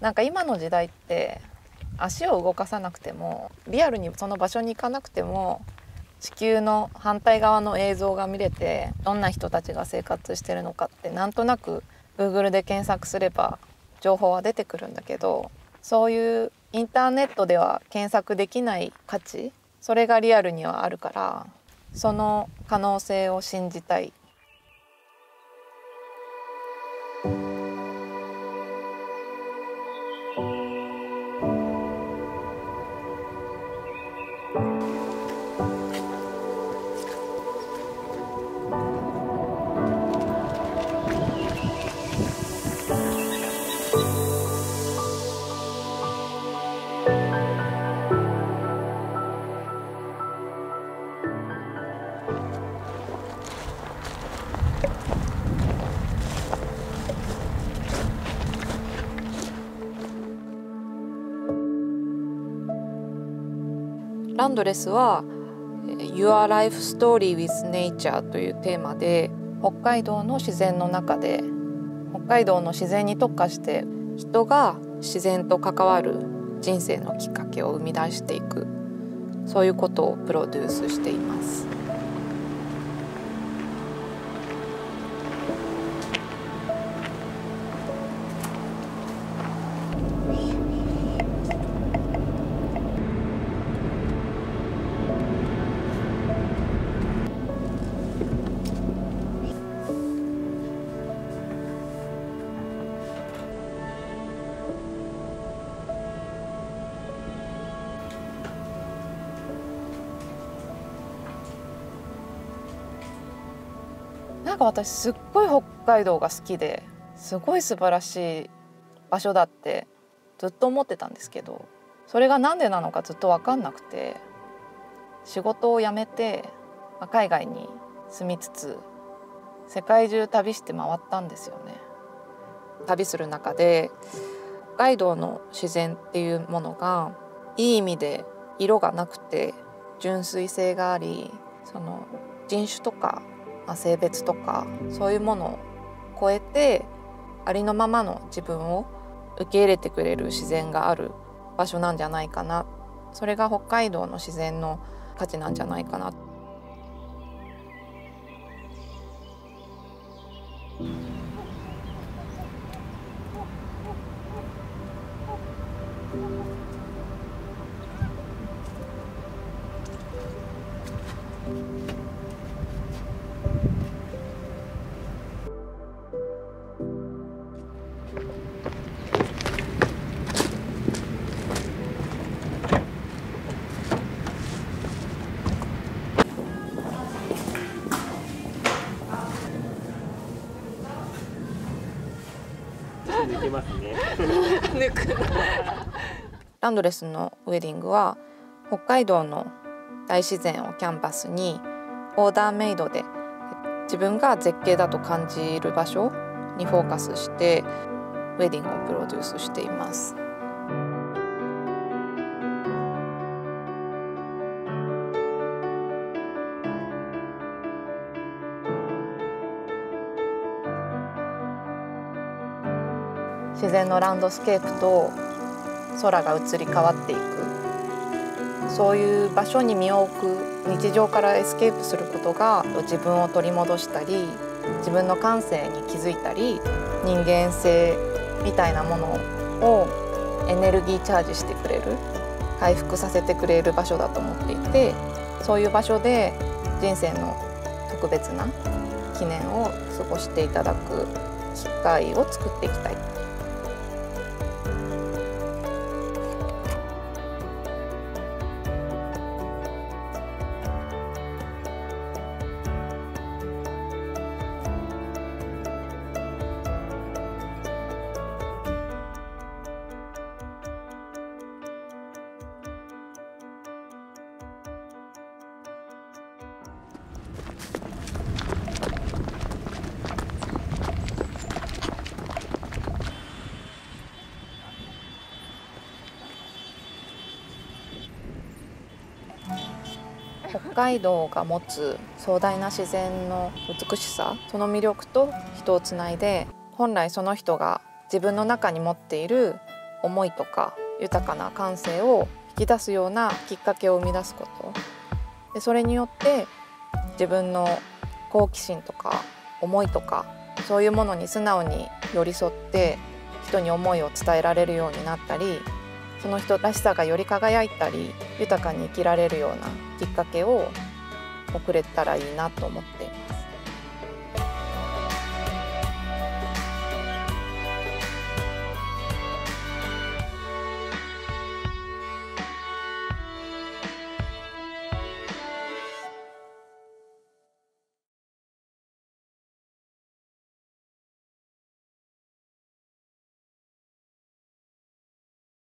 なんか今の時代って足を動かさなくてもリアルにその場所に行かなくても地球の反対側の映像が見れて、どんな人たちが生活してるのかってなんとなく Google で検索すれば情報は出てくるんだけど、そういうインターネットでは検索できない価値、それがリアルにはあるから、その可能性を信じたい。ランドレスは「Your Life Story with Nature」というテーマで、北海道の自然の中で、北海道の自然に特化して人が自然と関わる人生のきっかけを生み出していく、そういうことをプロデュースしています。なんか私すっごい北海道が好きで、すごい素晴らしい場所だってずっと思ってたんですけど、それがなんでなのかずっと分かんなくて、仕事を辞めて海外に住みつつ世界中旅して回ったんですよね。旅する中で北海道の自然っていうものがいい意味で色がなくて純粋性があり、その人種とか性別とかそういうものを超えてありのままの自分を受け入れてくれる自然がある場所なんじゃないかな、それが北海道の自然の価値なんじゃないかな。抜けますね。抜く。ランドレスのウェディングは北海道の大自然をキャンバスにオーダーメイドで自分が絶景だと感じる場所にフォーカスしてウェディングをプロデュースしています。自然のランドスケープと空が移り変わっていく、そういう場所に身を置く、日常からエスケープすることが自分を取り戻したり、自分の感性に気づいたり、人間性みたいなものをエネルギーチャージしてくれる、回復させてくれる場所だと思っていて、そういう場所で人生の特別な記念を過ごしていただく機会を作っていきたい。北海道が持つ壮大な自然の美しさ、その魅力と人をつないで、本来その人が自分の中に持っている思いとか豊かな感性を引き出すようなきっかけを生み出すこと、でそれによって自分の好奇心とか思いとかそういうものに素直に寄り添って人に思いを伝えられるようになったり、その人らしさがより輝いたり豊かに生きられるようなきっかけをくれたらいいなと思っています。